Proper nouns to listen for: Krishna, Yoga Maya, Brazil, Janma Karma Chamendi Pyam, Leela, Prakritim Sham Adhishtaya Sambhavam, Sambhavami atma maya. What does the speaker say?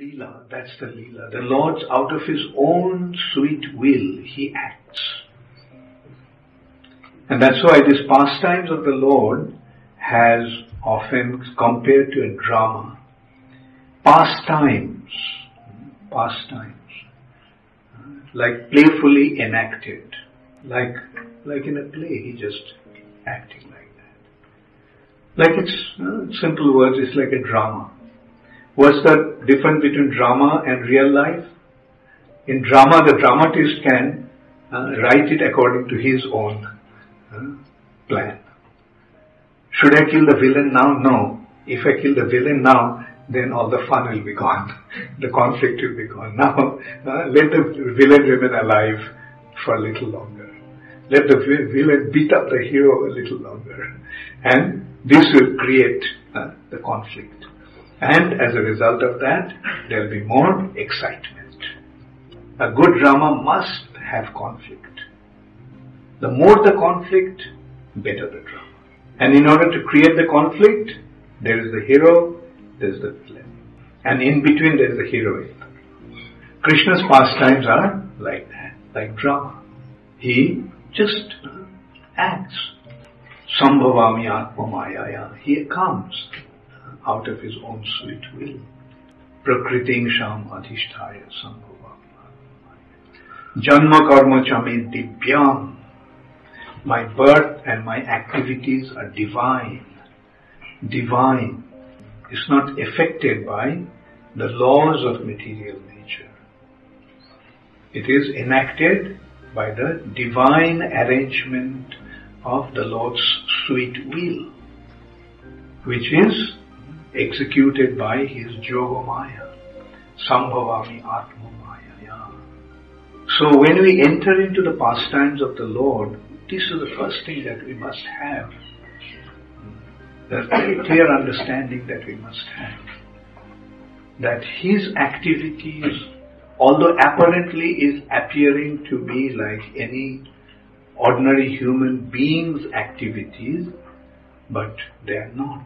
Leela, that's the Leela. The Lord, out of His own sweet will, He acts. And that's why this pastimes of the Lord has often compared to a drama. Pastimes, like playfully enacted, like in a play, He just acting like that. Like it's, simple words, it's like a drama. What's the difference between drama and real life? In drama, the dramatist can write it according to his own plan. Should I kill the villain now? No. If I kill the villain now, then all the fun will be gone. The conflict will be gone. Now, let the villain remain alive for a little longer. Let the villain beat up the hero a little longer. And this will create the conflict. And as a result of that, there will be more excitement. A good drama must have conflict. The more the conflict, better the drama. And in order to create the conflict, there is the hero, there is the villain. And in between there is the heroine. Krishna's pastimes are like that, like drama. He just acts. Sambhavami atma maya. He comes out of His own sweet will. Prakritim Sham Adhishtaya Sambhavam. Janma Karma Chamendi Pyam. My birth and my activities are divine. Divine. It's not affected by the laws of material nature. It is enacted by the divine arrangement of the Lord's sweet will, which is executed by His Yoga Maya, Sambhavami atma maya. So when we enter into the pastimes of the Lord, this is the first thing that we must have. There's very clear understanding that we must have. That His activities, although apparently is appearing to be like any ordinary human being's activities, but they are not.